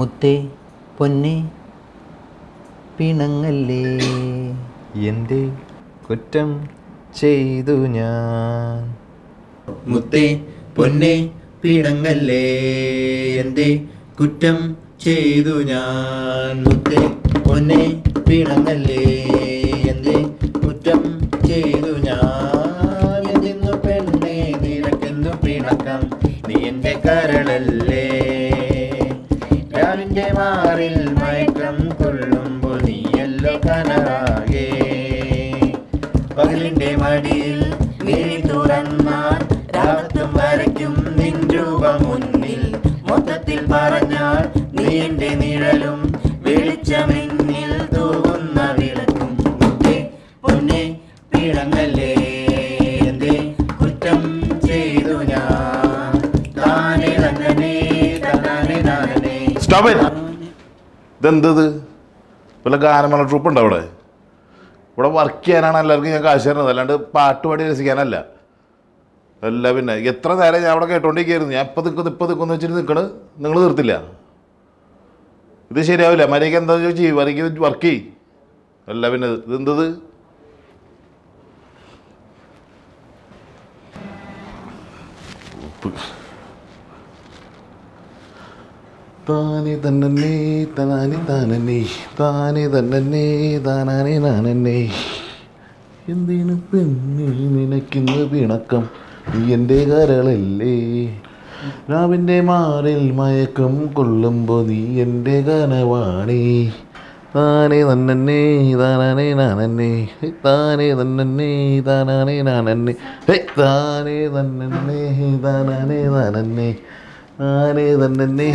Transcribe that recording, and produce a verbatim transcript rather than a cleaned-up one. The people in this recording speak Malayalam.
മുത്തേ പൊന്നേ പിണങ്ങല്ലേ, എന്തേ കുറ്റം ചെയ്തു ഞാൻ. മുത്തേ പൊന്നേ പിണങ്ങല്ലേ, എന്തേ കുറ്റം ചെയ്തു ഞാൻ. മുത്തേ പൊന്നേ പിണങ്ങല്ലേ, എന്തേ കുറ്റം ചെയ്തു ഞാൻ. എന്തിന്നു പെണ്ണേ നിനക്കെന്തു പിണക്കം, നീ എൻ്റെ കരളല്ലേ. രാവിൻ്റെ മാറിൽ മയക്കം കൊള്ളുമ്പോൾ നീയല്ലോ കനറാകെ. പകലിൻ്റെ മടിയിൽ നീ തുറന്നാൽ രാവത്തും വരയ്ക്കും നിൻ രൂപ മുന്നിൽ. മൊത്തത്തിൽ പറഞ്ഞാൽ നീ എൻ്റെ നിഴലും വെളിച്ചമെന്നിൽ തൂകുന്ന വിളക്കും. മുത്തേ പൊന്നേ പിണങ്ങല്ലേ, എന്തേ കുറ്റം ചെയ്തു ഞാൻ. താനേ തന്നെ താനേ താനേ. Stop it. ഇതെന്തത് വല്ല ഗാനമേള ട്രൂപ്പുണ്ടോ അവിടെ? ഇവിടെ വർക്ക് ചെയ്യാനാണ് എല്ലാവർക്കും ഞാൻ കാശ് തരുന്നത്, അല്ലാണ്ട് പാട്ടുപാടി രസിക്കാനല്ല. അല്ല പിന്നെ എത്ര നേരം ഞാൻ അവിടെ കേട്ടോണ്ടിരിക്കായിരുന്നു. ഞാൻ ഇപ്പം നിൽക്കുന്നു ഇപ്പം നിൽക്കുന്നു വെച്ചിട്ട് നിൽക്കണ്, നിങ്ങൾ നിർത്തില്ല. ഇത് ശരിയാവില്ല. മര്യാദയ്ക്ക് എന്താ ചെയ്യും, മര്യാദയ്ക്ക് വർക്ക് ചെയ്യും. അല്ല പിന്നെ ഇതെന്തത്? താനേ തന്നെ താനേ താനേ താനേ തന്നെ താനേ താനേ. എന്തിനു പെണ്ണേ നിനക്കിന്ന് പിണക്കം, നീ എൻ്റെ കരളല്ലേ. രാവിൻ്റെ മാറിൽ മയക്കം കൊള്ളുമ്പോൾ നീ എൻ്റെ കനവാണേ. താനേ തന്നെ താനേ താനേ താനേ തന്നെ താനേ താനേ താനേ തന്നെ താനേ താനേ. ആരെ തന്നെ.